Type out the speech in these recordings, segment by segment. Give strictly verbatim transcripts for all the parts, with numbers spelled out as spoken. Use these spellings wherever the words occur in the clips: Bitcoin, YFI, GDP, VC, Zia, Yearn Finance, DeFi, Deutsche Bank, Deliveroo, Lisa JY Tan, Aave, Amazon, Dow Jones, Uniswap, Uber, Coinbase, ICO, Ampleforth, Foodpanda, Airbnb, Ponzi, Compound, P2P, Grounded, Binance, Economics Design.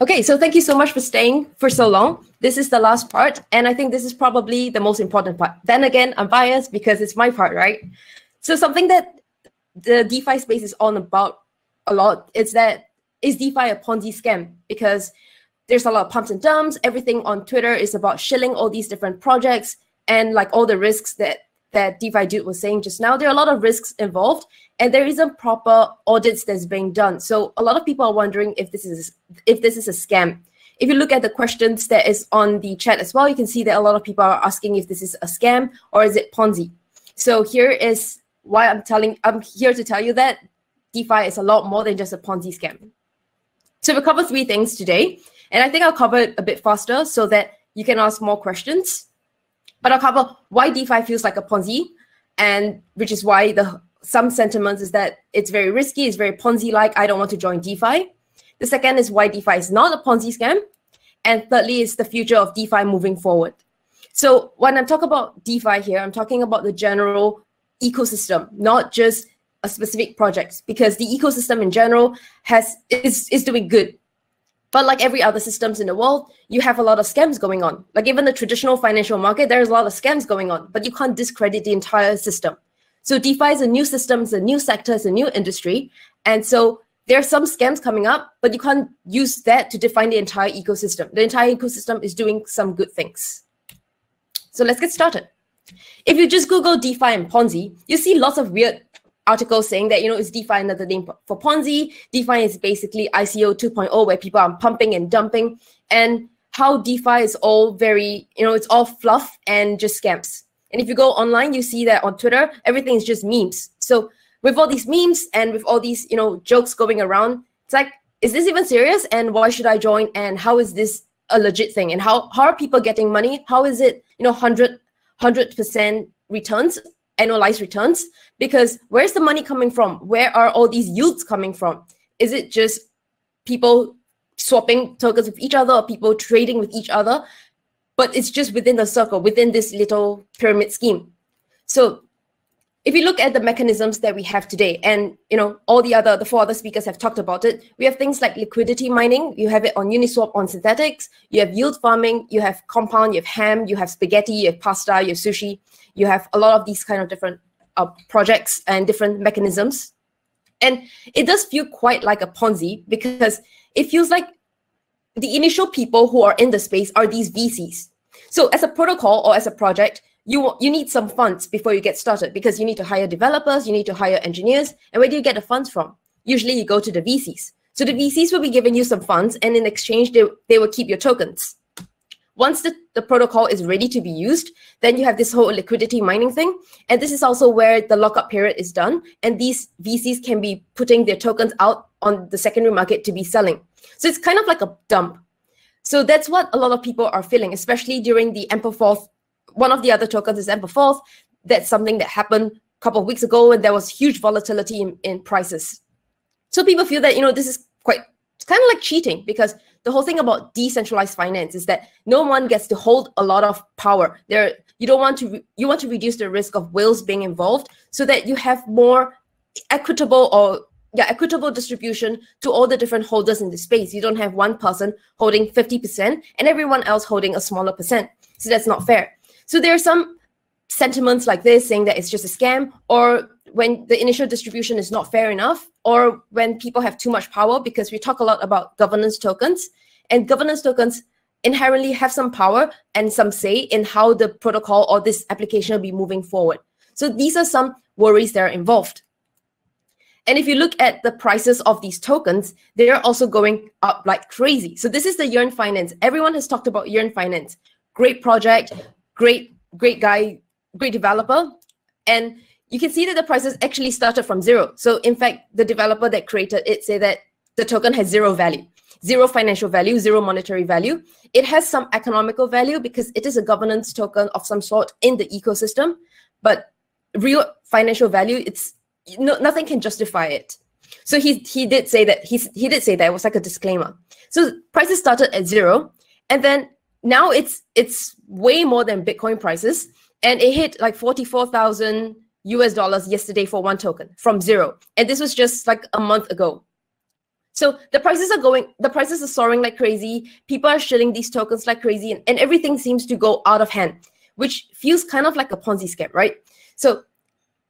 Okay, so thank you so much for staying for so long. This is the last part, and I think this is probably the most important part. Then again, I'm biased because it's my part, right? So something that the DeFi space is on about a lot is that, is DeFi a Ponzi scam? Because there's a lot of pumps and dumps. Everything on Twitter is about shilling all these different projects, and like all the risks that that DeFi dude was saying just now, there are a lot of risks involved, and there isn't proper audits that's being done. So a lot of people are wondering if this is if this is a scam. If you look at the questions that is on the chat as well, you can see that a lot of people are asking if this is a scam or is it Ponzi. So here is why I'm telling I'm here to tell you that DeFi is a lot more than just a Ponzi scam. So we'll cover three things today, and I think I'll cover it a bit faster so that you can ask more questions. But I'll cover why DeFi feels like a Ponzi, and which is why the some sentiments is that it's very risky, it's very Ponzi-like, I don't want to join DeFi. The second is why DeFi is not a Ponzi scam. And thirdly is the future of DeFi moving forward. So when I'm talking about DeFi here, I'm talking about the general ecosystem, not just a specific project, because the ecosystem in general has is, is doing good. But like every other systems in the world, you have a lot of scams going on. Like even the traditional financial market, there's a lot of scams going on, but you can't discredit the entire system. So DeFi is a new system, it's a new sector, it's a new industry. And so there are some scams coming up, but you can't use that to define the entire ecosystem. The entire ecosystem is doing some good things. So let's get started. If you just Google DeFi and Ponzi, you see lots of weird articles saying that, you know, it's DeFi another name for Ponzi. DeFi is basically I C O two point oh, where people are pumping and dumping, and how DeFi is all very, you know, it's all fluff and just scams. And if you go online, you see that on Twitter, everything is just memes. So with all these memes and with all these, you know, jokes going around, it's like, is this even serious? And why should I join? And how is this a legit thing? And how, how are people getting money? How is it, you know, one hundred percent returns? Annualized returns, because where's the money coming from? Where are all these yields coming from? Is it just people swapping tokens with each other or people trading with each other? But it's just within the circle, within this little pyramid scheme. So if you look at the mechanisms that we have today, and you know, all the other, the four other speakers have talked about it, we have things like liquidity mining. You have it on Uniswap, on synthetics. You have yield farming. You have compound. You have ham. You have spaghetti. You have pasta. You have sushi. You have a lot of these kind of different uh, projects and different mechanisms. And it does feel quite like a Ponzi, because it feels like the initial people who are in the space are these V Cs. So as a protocol or as a project, you, you need some funds before you get started, because you need to hire developers, you need to hire engineers. And where do you get the funds from? Usually you go to the V Cs. So the V Cs will be giving you some funds, and in exchange, they, they will keep your tokens. Once the, the protocol is ready to be used, then you have this whole liquidity mining thing. And this is also where the lockup period is done. And these V Cs can be putting their tokens out on the secondary market to be selling. So it's kind of like a dump. So that's what a lot of people are feeling, especially during the Ampleforth. One of the other tokens is Ampleforth. That's something that happened a couple of weeks ago, and there was huge volatility in, in prices. So people feel that, you know, this is quite, it's kind of like cheating, because the whole thing about decentralized finance is that no one gets to hold a lot of power. There, you don't want to, you want to reduce the risk of whales being involved so that you have more equitable or yeah, equitable distribution to all the different holders in the space. You don't have one person holding fifty percent and everyone else holding a smaller percent. So that's not fair. So there are some sentiments like this saying that it's just a scam, or when the initial distribution is not fair enough, or when people have too much power, because we talk a lot about governance tokens, and governance tokens inherently have some power and some say in how the protocol or this application will be moving forward. So these are some worries that are involved. And if you look at the prices of these tokens, they are also going up like crazy. So this is the Yearn Finance. Everyone has talked about Yearn Finance. Great project, great, great guy, great developer. And you can see that the prices actually started from zero. So in fact, the developer that created it said that the token has zero value, zero financial value, zero monetary value. It has some economical value because it is a governance token of some sort in the ecosystem, but real financial value, it's no, nothing can justify it. So he he did say that he he did say that it was like a disclaimer. So prices started at zero, and then now it's it's way more than Bitcoin prices, and it hit like forty-four thousand U S dollars yesterday for one token from zero. And this was just like a month ago. So the prices are going, the prices are soaring like crazy. People are shilling these tokens like crazy, and, and everything seems to go out of hand, which feels kind of like a Ponzi scam, right? So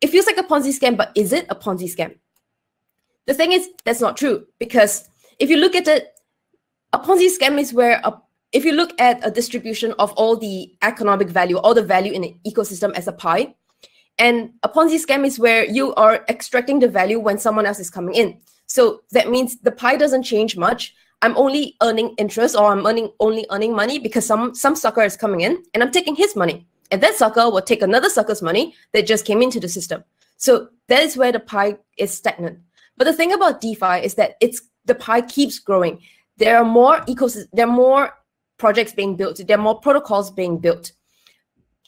it feels like a Ponzi scam, but is it a Ponzi scam? The thing is, that's not true, because if you look at it, a Ponzi scam is where, a, if you look at a distribution of all the economic value, all the value in an ecosystem as a pie, and a Ponzi scam is where you are extracting the value when someone else is coming in. So that means the pie doesn't change much. I'm only earning interest, or I'm earning only earning money because some, some sucker is coming in and I'm taking his money. And that sucker will take another sucker's money that just came into the system. So that is where the pie is stagnant. But the thing about DeFi is that it's the pie keeps growing. There are more ecosystems, there are more projects being built, there are more protocols being built.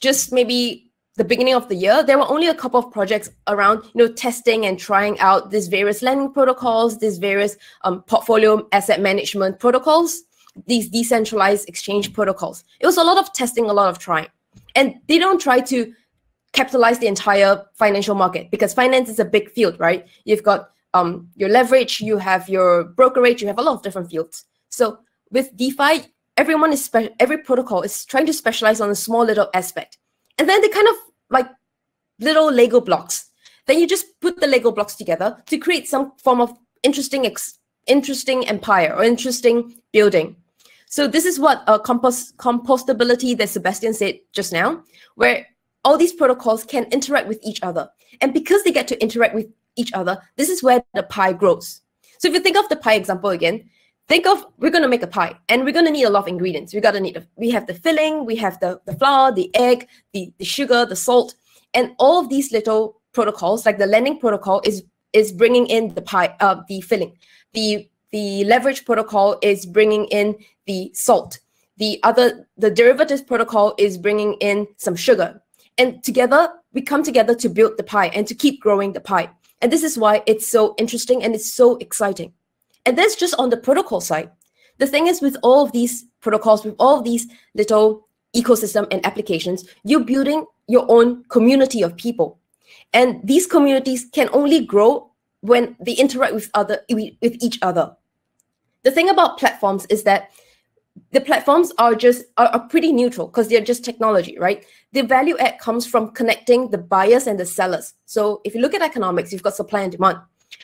Just maybe the beginning of the year, there were only a couple of projects around, you know, testing and trying out these various lending protocols, these various um, portfolio asset management protocols, these decentralized exchange protocols. It was a lot of testing, a lot of trying. And they don't try to capitalize the entire financial market, because finance is a big field, right? You've got um, your leverage, you have your brokerage, you have a lot of different fields. So with DeFi, everyone is every protocol is trying to specialize on a small little aspect. And then they kind of like little Lego blocks. Then you just put the Lego blocks together to create some form of interesting, ex interesting empire or interesting building. So this is what uh, compost compostability that Sebastian said just now, where all these protocols can interact with each other. And because they get to interact with each other, this is where the pie grows. So if you think of the pie example again, think of, we're going to make a pie and we're going to need a lot of ingredients. We got to need, a, we have the filling, we have the, the flour, the egg, the, the sugar, the salt, and all of these little protocols, like the lending protocol is, is bringing in the pie, uh, the filling, the The leverage protocol is bringing in the salt. The other, the derivative protocol is bringing in some sugar. And together, we come together to build the pie and to keep growing the pie. And this is why it's so interesting and it's so exciting. And that's just on the protocol side. The thing is, with all of these protocols, with all of these little ecosystem and applications, you're building your own community of people. And these communities can only grow when they interact with other, with each other. The thing about platforms is that the platforms are just are, are pretty neutral because they're just technology, right? The value add comes from connecting the buyers and the sellers. So if you look at economics, you've got supply and demand.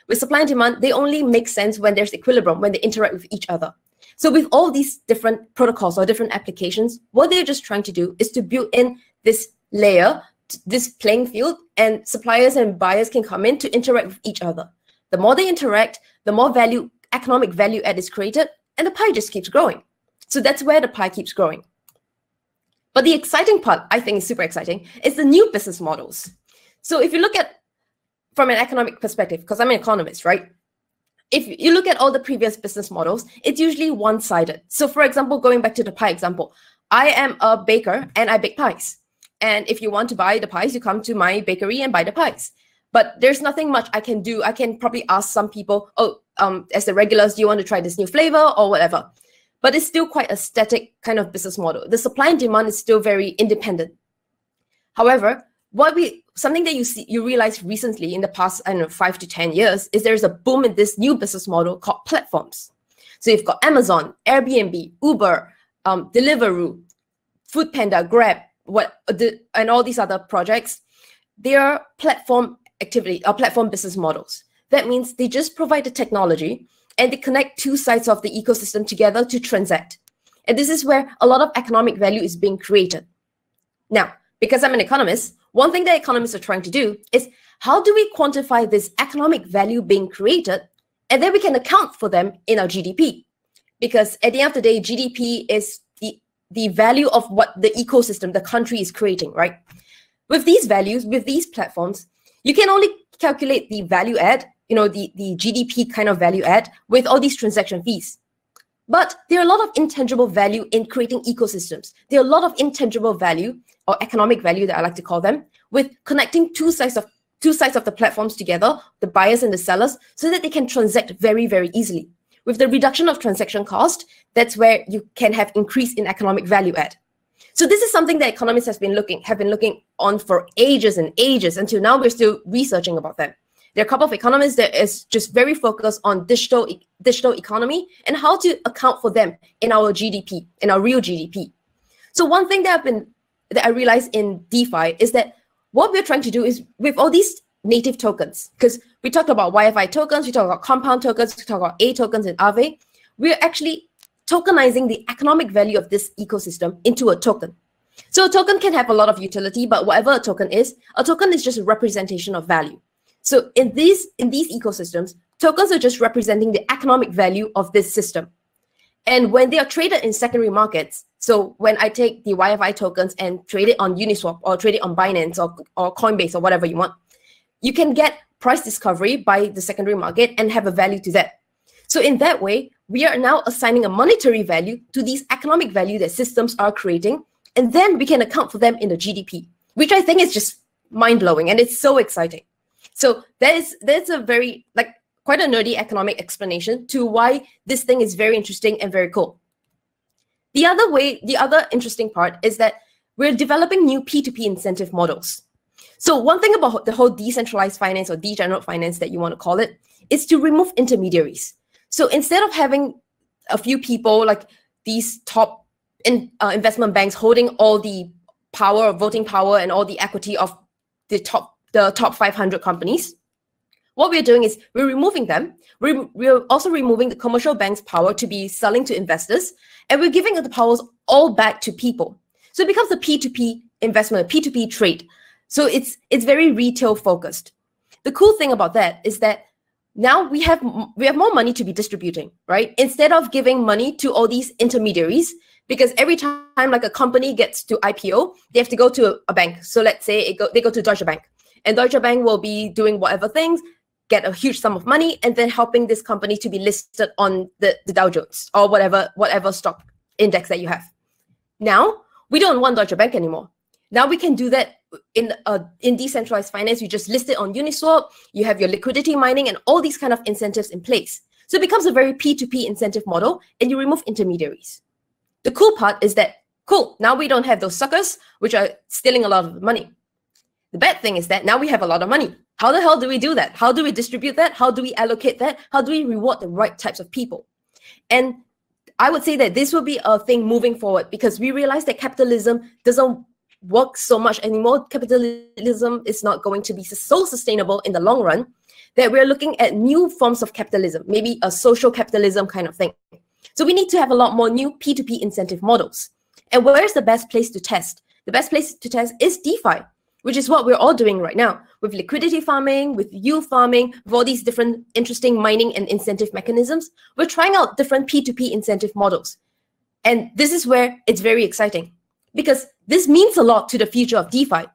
With supply and demand, they only make sense when there's equilibrium, when they interact with each other. So with all these different protocols or different applications, what they're just trying to do is to build in this layer, this playing field, and suppliers and buyers can come in to interact with each other. The more they interact, the more value economic value add is created, and the pie just keeps growing. So that's where the pie keeps growing. But the exciting part, I think is super exciting, is the new business models. So if you look at from an economic perspective, because I'm an economist, right? If you look at all the previous business models, it's usually one-sided. So for example, going back to the pie example, I am a baker and I bake pies. And if you want to buy the pies, you come to my bakery and buy the pies. But there's nothing much I can do. I can probably ask some people, oh, um, as the regulars, do you want to try this new flavor or whatever? But it's still quite a static kind of business model. The supply and demand is still very independent. However, what we something that you see you realize recently in the past, I don't know, five to ten years, is there's a boom in this new business model called platforms. So you've got Amazon, Airbnb, Uber, um, Deliveroo, Foodpanda, Grab, what the, and all these other projects. They are platform activity or platform business models. That means they just provide the technology and they connect two sides of the ecosystem together to transact. And this is where a lot of economic value is being created. Now, because I'm an economist, one thing that economists are trying to do is how do we quantify this economic value being created, and then we can account for them in our G D P. Because at the end of the day, G D P is the, the value of what the ecosystem, the country is creating, right? With these values, with these platforms, you can only calculate the value add, you know, the, the G D P kind of value add with all these transaction fees. But there are a lot of intangible value in creating ecosystems. There are a lot of intangible value or economic value that I like to call them with connecting two sides of two sides of the platforms together, the buyers and the sellers, so that they can transact very, very easily. With the reduction of transaction cost, that's where you can have increase in economic value add. So this is something that economists have been looking have been looking on for ages and ages. Until now, we're still researching about them. There are a couple of economists that is just very focused on digital e digital economy and how to account for them in our G D P, in our real G D P. So one thing that I've been that I realized in DeFi is that what we're trying to do is with all these native tokens, because we talked about Y F I tokens, we talked about Compound tokens, we talked about A tokens and Aave, we're actually tokenizing the economic value of this ecosystem into a token. So a token can have a lot of utility, but whatever a token is, a token is just a representation of value. So in these, in these ecosystems, tokens are just representing the economic value of this system. And when they are traded in secondary markets, so when I take the Y F I tokens and trade it on Uniswap or trade it on Binance or, or Coinbase or whatever you want, you can get price discovery by the secondary market and have a value to that. So in that way, we are now assigning a monetary value to these economic value that systems are creating, and then we can account for them in the G D P, which I think is just mind-blowing, and it's so exciting. So that is, that's a very, like, quite a nerdy economic explanation to why this thing is very interesting and very cool. The other way, the other interesting part is that we're developing new P two P incentive models. So one thing about the whole decentralized finance or degenerate finance that you want to call it is to remove intermediaries. So instead of having a few people like these top in, uh, investment banks holding all the power, voting power, and all the equity of the top the top five hundred companies, what we're doing is we're removing them. We're, we're also removing the commercial bank's power to be selling to investors, and we're giving the powers all back to people. So it becomes a P two P investment, a P two P trade. So it's, it's very retail focused. The cool thing about that is that now we have we have more money to be distributing, right? Instead of giving money to all these intermediaries, because every time like a company gets to I P O, they have to go to a bank. So let's say it go, they go to Deutsche Bank, and Deutsche Bank will be doing whatever things, get a huge sum of money, and then helping this company to be listed on the, the Dow Jones or whatever whatever stock index that you have. Now, we don't want Deutsche Bank anymore. Now we can do that in uh, in decentralized finance. You just list it on Uniswap, you have your liquidity mining and all these kind of incentives in place. So it becomes a very P two P incentive model, and you remove intermediaries. The cool part is that, cool, now we don't have those suckers, which are stealing a lot of money. The bad thing is that now we have a lot of money. How the hell do we do that? How do we distribute that? How do we allocate that? How do we reward the right types of people? And I would say that this will be a thing moving forward, because we realize that capitalism doesn't work so much anymore. Capitalism is not going to be so sustainable in the long run, that we're looking at new forms of capitalism, maybe a social capitalism kind of thing. So we need to have a lot more new P two P incentive models. And where's the best place to test? The best place to test is DeFi, which is what we're all doing right now with liquidity farming, with yield farming, with all these different interesting mining and incentive mechanisms. We're trying out different P two P incentive models. And this is where it's very exciting, because this means a lot to the future of DeFi.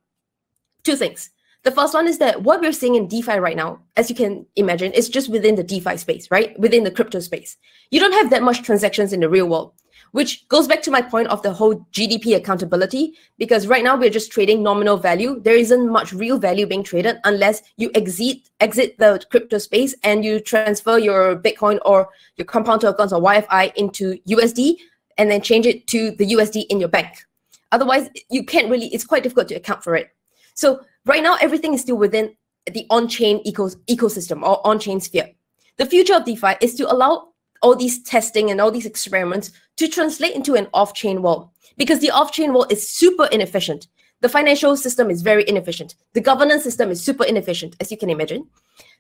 Two things. The first one is that what we're seeing in DeFi right now, as you can imagine, is just within the DeFi space, right? Within the crypto space. You don't have that much transactions in the real world, which goes back to my point of the whole G D P accountability, because right now we're just trading nominal value. There isn't much real value being traded unless you exit, exit the crypto space and you transfer your Bitcoin or your Compound tokens or Y F I into U S D and then change it to the U S D in your bank. Otherwise, you can't really, it's quite difficult to account for it. So right now, everything is still within the on-chain ecos ecosystem or on-chain sphere. The future of DeFi is to allow all these testing and all these experiments to translate into an off-chain world, because the off-chain world is super inefficient. The financial system is very inefficient. The governance system is super inefficient, as you can imagine.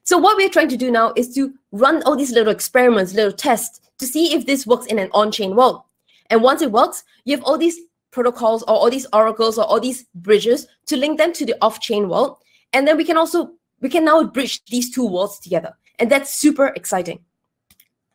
So what we're trying to do now is to run all these little experiments, little tests, to see if this works in an on-chain world. And once it works, you have all these protocols or all these oracles or all these bridges to link them to the off-chain world. And then we can also, we can now bridge these two worlds together. And that's super exciting.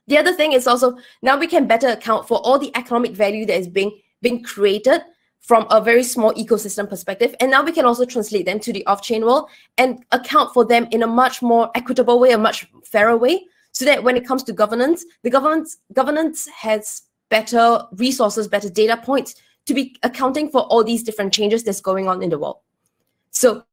The other thing is also now we can better account for all the economic value that is being, being created from a very small ecosystem perspective. And now we can also translate them to the off-chain world and account for them in a much more equitable way, a much fairer way, so that when it comes to governance, the governance, governance has better resources, better data points to be accounting for all these different changes that's going on in the world. So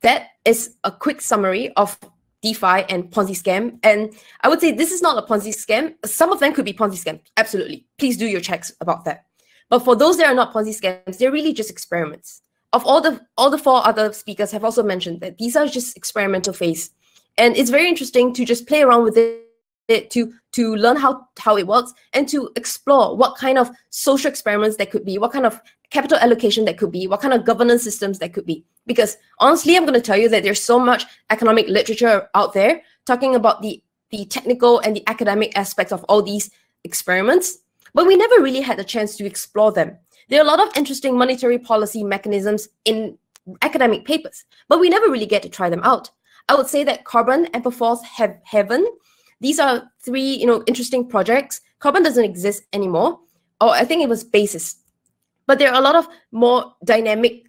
that is a quick summary of DeFi and Ponzi scam. And I would say this is not a Ponzi scam. Some of them could be Ponzi scams, absolutely. Please do your checks about that. But for those that are not Ponzi scams, they're really just experiments. Of all the, all the four other speakers have also mentioned that these are just experimental phase. And it's very interesting to just play around with it, it to to learn how how it works, and to explore what kind of social experiments that could be, what kind of capital allocation that could be, what kind of governance systems that could be. Because honestly, I'm going to tell you that there's so much economic literature out there talking about the the technical and the academic aspects of all these experiments, but we never really had the chance to explore them. There are a lot of interesting monetary policy mechanisms in academic papers, but we never really get to try them out. I would say that Carbon, Ampleforth, have Heaven, these are three, you know, interesting projects. Carbon doesn't exist anymore, or I think it was Basis. But there are a lot of more dynamic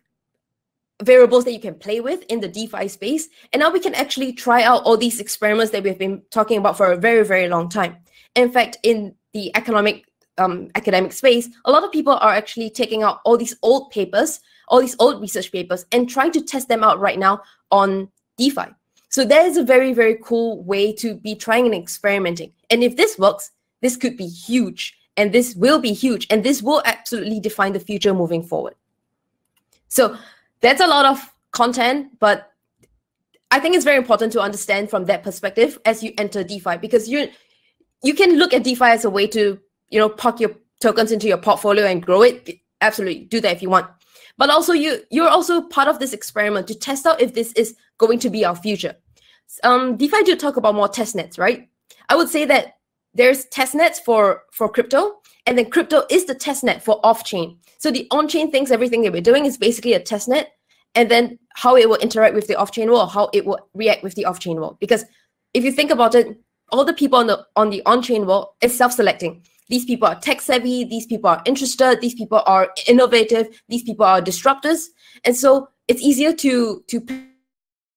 variables that you can play with in the DeFi space. And now we can actually try out all these experiments that we've been talking about for a very, very long time. In fact, in the economic um, academic space, a lot of people are actually taking out all these old papers, all these old research papers, and trying to test them out right now on DeFi. So that is a very, very cool way to be trying and experimenting. And if this works, this could be huge. And this will be huge. And this will absolutely define the future moving forward. So that's a lot of content, but I think it's very important to understand from that perspective as you enter DeFi, because you you can look at DeFi as a way to, you know, park your tokens into your portfolio and grow it. Absolutely, do that if you want. But also you, you're also part of this experiment to test out if this is going to be our future. Um, DeFi do talk about more test nets, right? I would say that there's test nets for, for crypto, and then crypto is the test net for off-chain. So the on-chain things, everything that we're doing is basically a test net, and then how it will interact with the off-chain world, how it will react with the off-chain world. Because if you think about it, all the people on the on the on-chain world is self-selecting. These people are tech-savvy, these people are interested, these people are innovative, these people are disruptors. And so it's easier to, to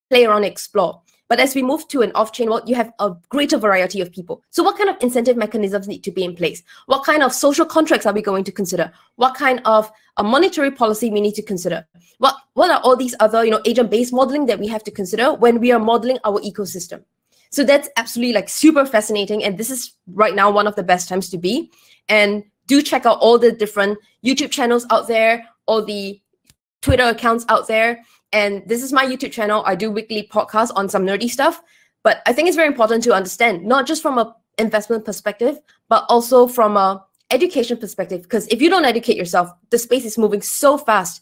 play around and explore. But as we move to an off-chain world, you have a greater variety of people. So what kind of incentive mechanisms need to be in place? What kind of social contracts are we going to consider? What kind of a monetary policy we need to consider? What, what are all these other, you know, agent-based modeling that we have to consider when we are modeling our ecosystem? So that's absolutely like super fascinating. And this is right now one of the best times to be. And do check out all the different YouTube channels out there, all the Twitter accounts out there. And this is my YouTube channel. I do weekly podcasts on some nerdy stuff. But I think it's very important to understand, not just from an investment perspective, but also from an education perspective. Because if you don't educate yourself, the space is moving so fast.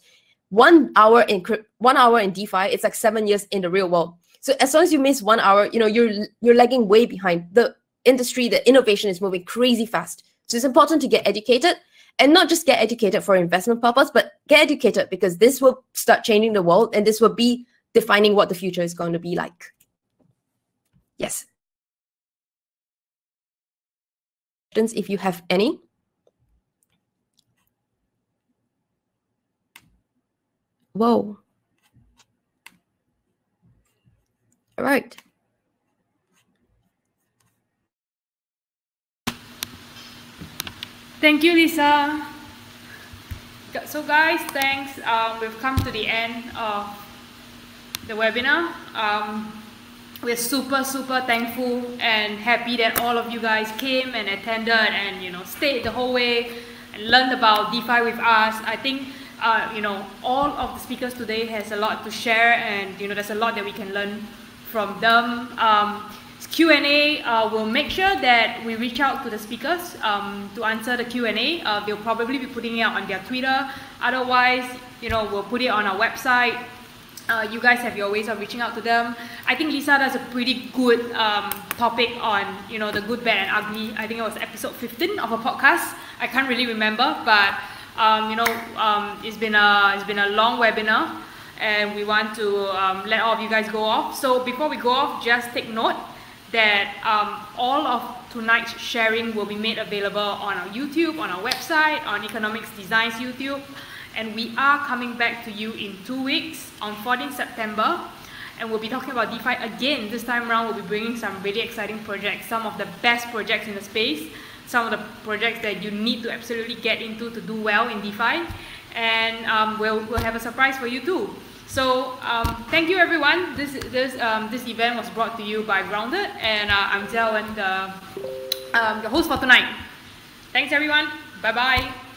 One hour in one hour in DeFi, it's like seven years in the real world. So as long as you miss one hour, you know, you're you're lagging way behind. The industry, the innovation is moving crazy fast. So it's important to get educated, and not just get educated for investment purpose, but get educated because this will start changing the world, and this will be defining what the future is going to be like. Yes. If you have any. Whoa. All right. Thank you, Lisa. So guys, thanks. Um, we've come to the end of the webinar. Um, we're super, super thankful and happy that all of you guys came and attended and, you know, stayed the whole way and learned about DeFi with us. I think, uh, you know, all of the speakers today has a lot to share, and, you know, there's a lot that we can learn from them. Um, Q and A, uh, we'll make sure that we reach out to the speakers um, to answer the Q and A. Uh, they'll probably be putting it out on their Twitter. Otherwise, you know, we'll put it on our website. Uh, you guys have your ways of reaching out to them. I think Lisa does a pretty good um, topic on, you know, the good, bad, and ugly. I think it was episode fifteen of her podcast. I can't really remember, but um, you know, um, it's been a it's been a long webinar, and we want to um, let all of you guys go off. So before we go off, just take note that um, all of tonight's sharing will be made available on our YouTube, on our website, on Economics Design's YouTube. And we are coming back to you in two weeks on fourteenth September. And we'll be talking about DeFi again. This time around, we'll be bringing some really exciting projects, some of the best projects in the space, some of the projects that you need to absolutely get into to do well in DeFi. And um, we'll, we'll have a surprise for you too. So um, thank you, everyone. This this um, this event was brought to you by Grounded, and uh, I'm Zia, the um, the host for tonight. Thanks, everyone. Bye bye.